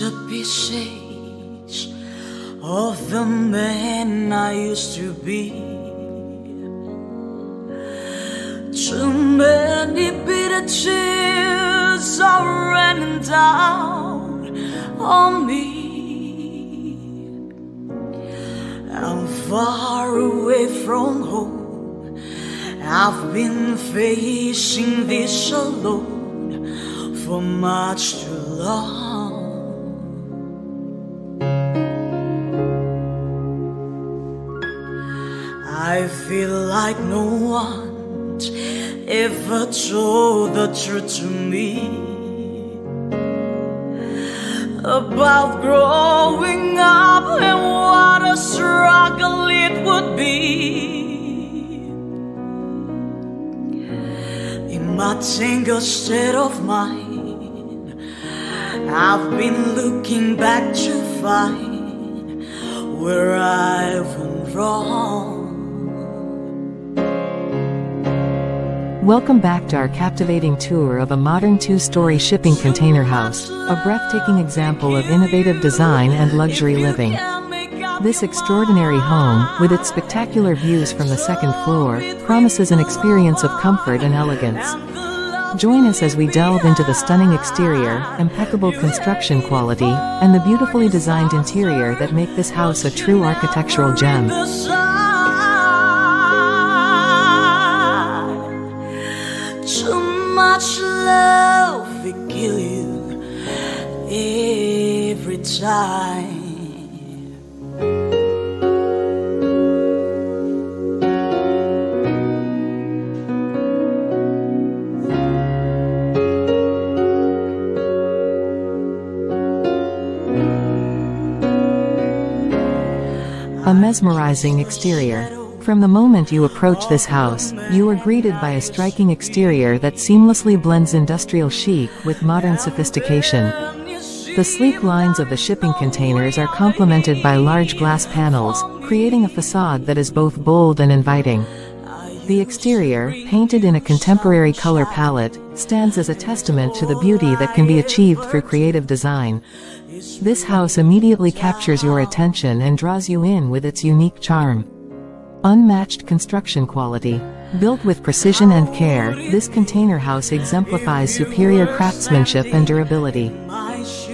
used to be shades of the man I used to be. Too many bitter tears are raining down on me. I'm far away from home. I've been facing this alone for much too long. I feel like no one ever told the truth to me about growing up and what a struggle it would be. In my tangled state of mind, I've been looking back to find where I went wrong. Welcome back to our captivating tour of a modern two-story shipping container house, a breathtaking example of innovative design and luxury living. This extraordinary home, with its spectacular views from the second floor, promises an experience of comfort and elegance. Join us as we delve into the stunning exterior, impeccable construction quality, and the beautifully designed interior that make this house a true architectural gem. Too much love will kill you every time. A mesmerizing exterior. From the moment you approach this house, you are greeted by a striking exterior that seamlessly blends industrial chic with modern sophistication. The sleek lines of the shipping containers are complemented by large glass panels, creating a facade that is both bold and inviting. The exterior, painted in a contemporary color palette, stands as a testament to the beauty that can be achieved through creative design. This house immediately captures your attention and draws you in with its unique charm. Unmatched construction quality. Built with precision and care, this container house exemplifies superior craftsmanship and durability.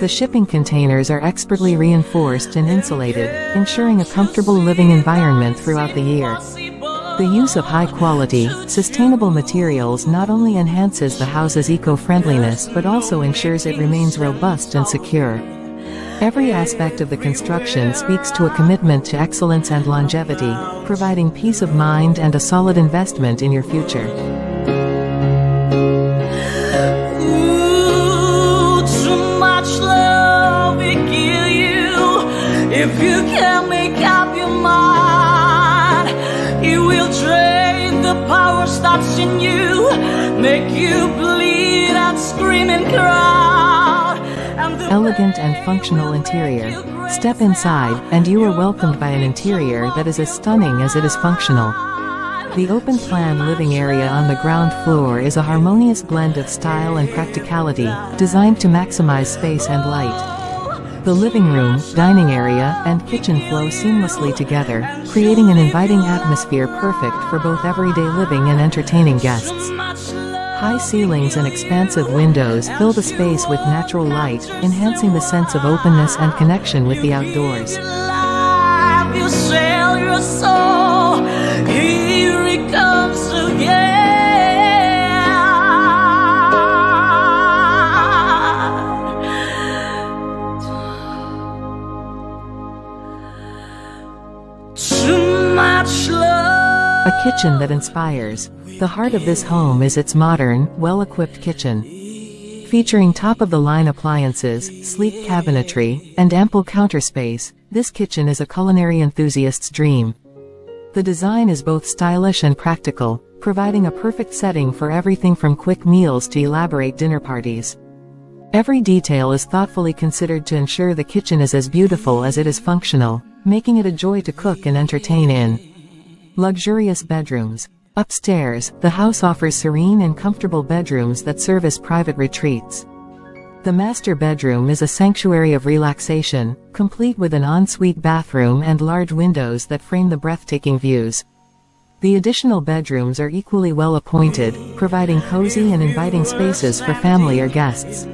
The shipping containers are expertly reinforced and insulated, ensuring a comfortable living environment throughout the year. The use of high-quality, sustainable materials not only enhances the house's eco-friendliness but also ensures it remains robust and secure. Every aspect of the construction speaks to a commitment to excellence and longevity, providing peace of mind and a solid investment in your future. Ooh, too much love will kill you if you can't make up your mind. Power stops in you, make you bleed and scream and cry. Elegant and functional interior. Step inside, and you are welcomed by an interior that is as stunning as it is functional. The open-plan living area on the ground floor is a harmonious blend of style and practicality, designed to maximize space and light. The living room, dining area, and kitchen flow seamlessly together, creating an inviting atmosphere perfect for both everyday living and entertaining guests. High ceilings and expansive windows fill the space with natural light, enhancing the sense of openness and connection with the outdoors. A kitchen that inspires. The heart of this home is its modern, well-equipped kitchen. Featuring top-of-the-line appliances, sleek cabinetry, and ample counter space, this kitchen is a culinary enthusiast's dream. The design is both stylish and practical, providing a perfect setting for everything from quick meals to elaborate dinner parties. Every detail is thoughtfully considered to ensure the kitchen is as beautiful as it is functional, making it a joy to cook and entertain in. Luxurious bedrooms. Upstairs, the house offers serene and comfortable bedrooms that serve as private retreats. The master bedroom is a sanctuary of relaxation, complete with an ensuite bathroom and large windows that frame the breathtaking views. The additional bedrooms are equally well appointed, providing cozy and inviting spaces for family or guests.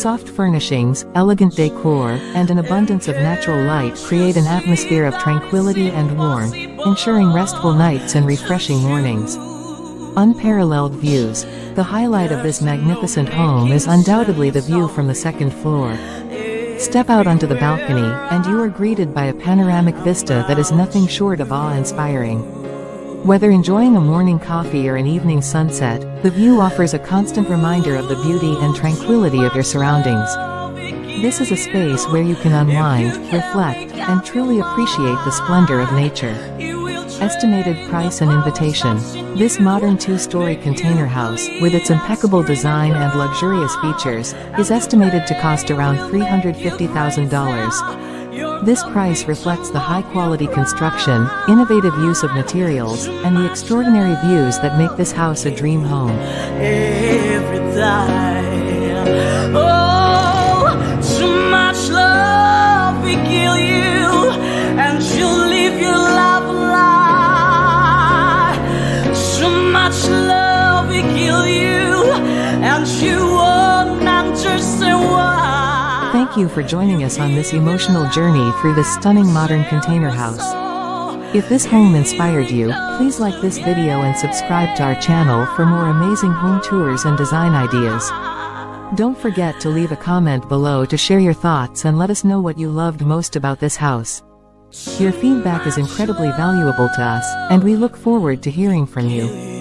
Soft furnishings, elegant decor, and an abundance of natural light create an atmosphere of tranquility and warmth, ensuring restful nights and refreshing mornings. Unparalleled views. The highlight of this magnificent home is undoubtedly the view from the second floor. Step out onto the balcony, and you are greeted by a panoramic vista that is nothing short of awe-inspiring. Whether enjoying a morning coffee or an evening sunset, the view offers a constant reminder of the beauty and tranquility of your surroundings. This is a space where you can unwind, reflect, and truly appreciate the splendor of nature. Estimated price and invitation. This modern two-story container house, with its impeccable design and luxurious features, is estimated to cost around $350,000. This price reflects the high-quality construction, innovative use of materials, and the extraordinary views that make this house a dream home. Oh, too much love will kill you, and you'll leave your love alive. Much love will kill you, and you won't understand why. Thank you for joining us on this emotional journey through this stunning modern container house. If this home inspired you, please like this video and subscribe to our channel for more amazing home tours and design ideas. Don't forget to leave a comment below to share your thoughts and let us know what you loved most about this house. Your feedback is incredibly valuable to us, and we look forward to hearing from you.